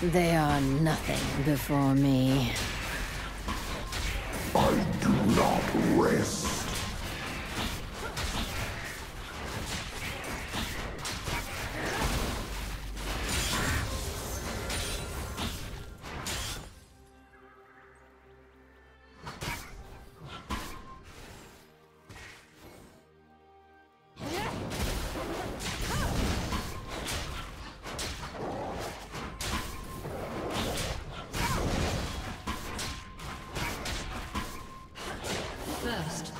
They are nothing before me. I do not rest. First.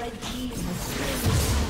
Red team has slain the enemy.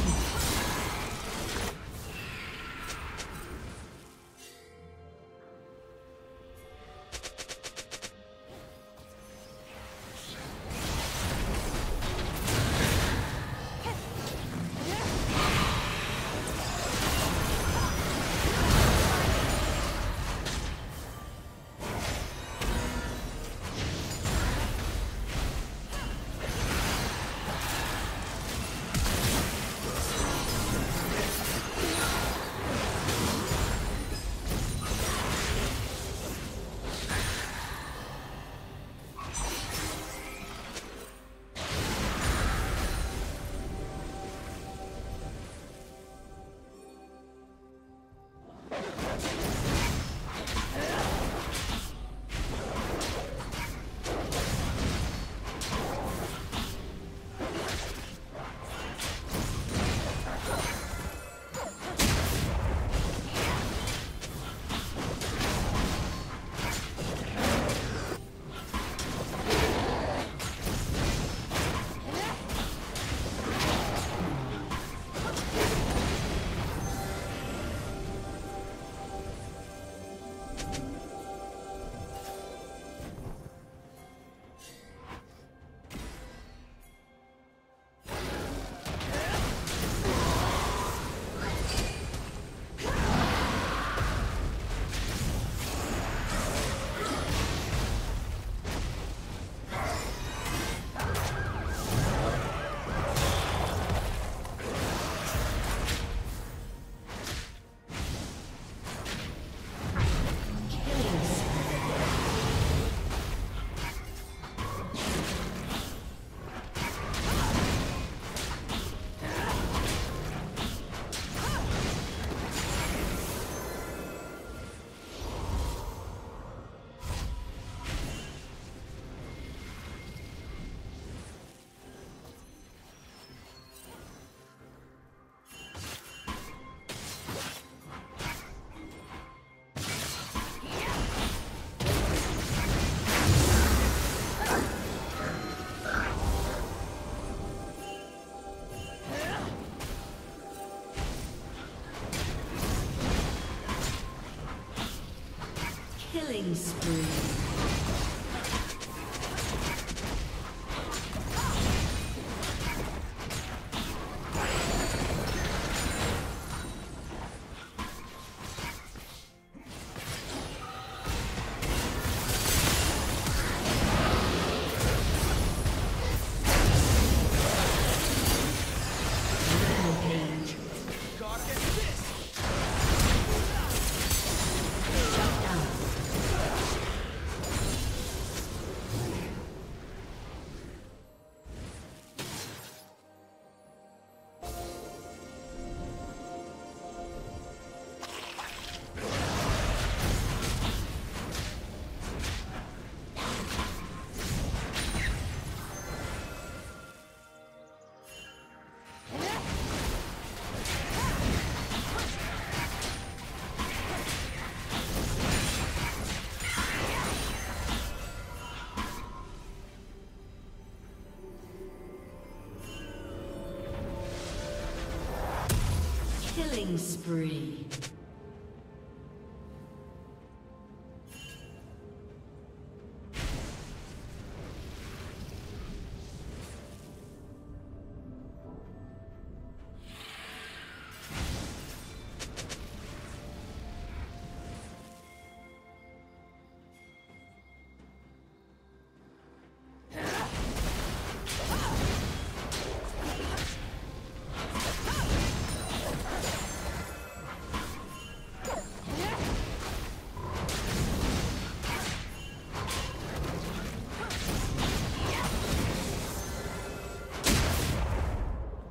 Killing spree.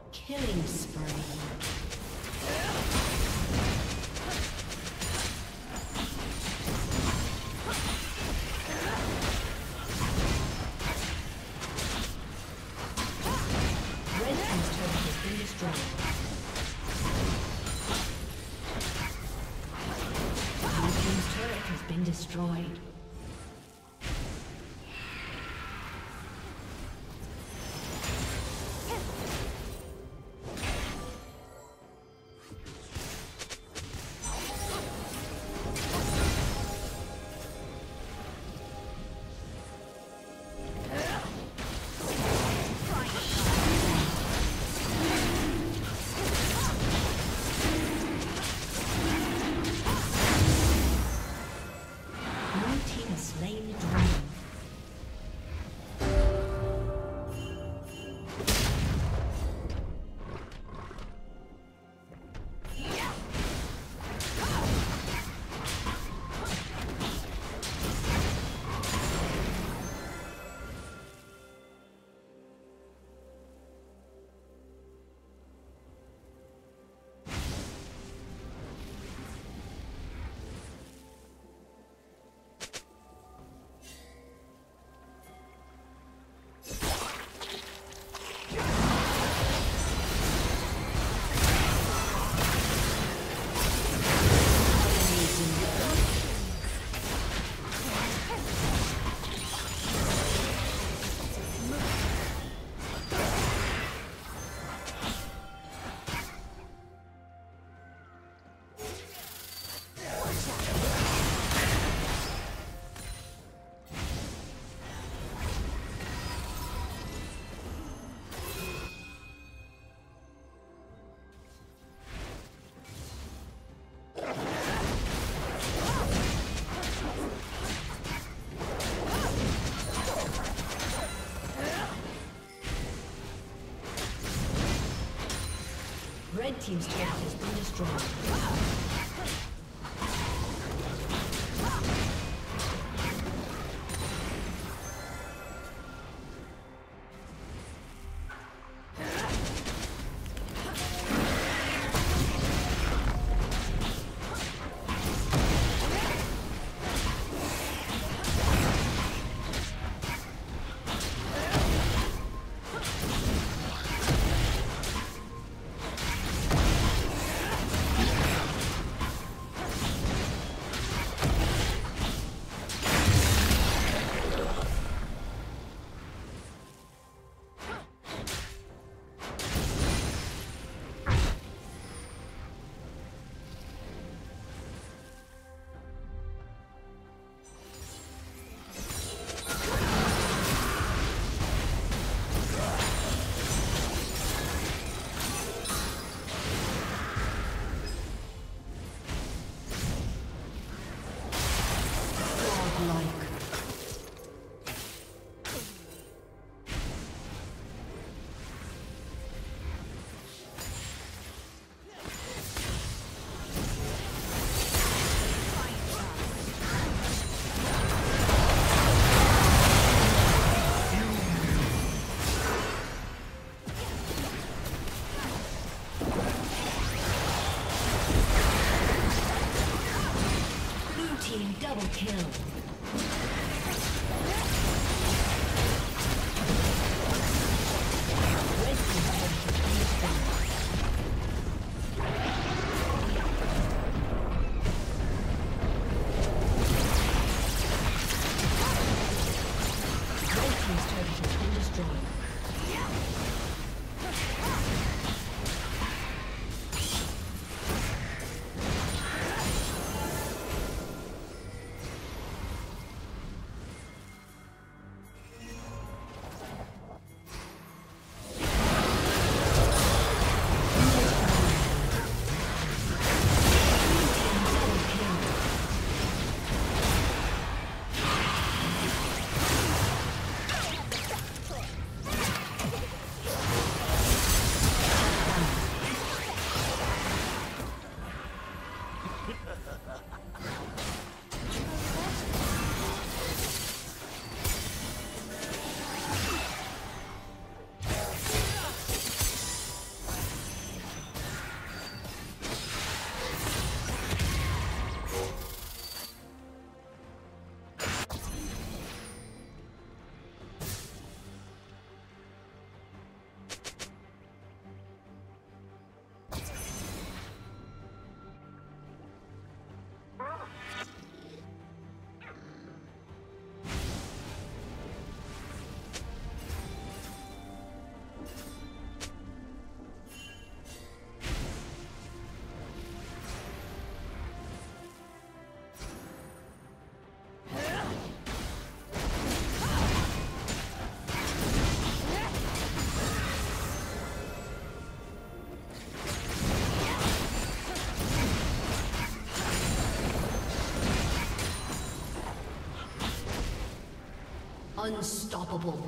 Killing spree. Destroyed. Red team's turret has been destroyed. Unstoppable.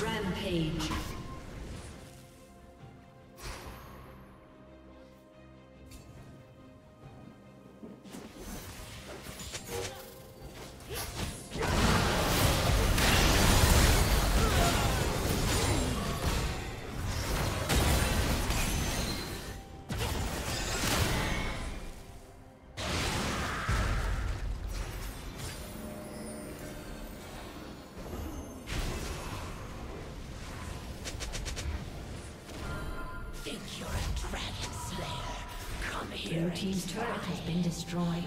Rampage. Your team's turret has been destroyed.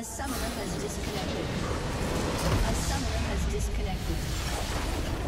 A summoner has disconnected. A summoner has disconnected.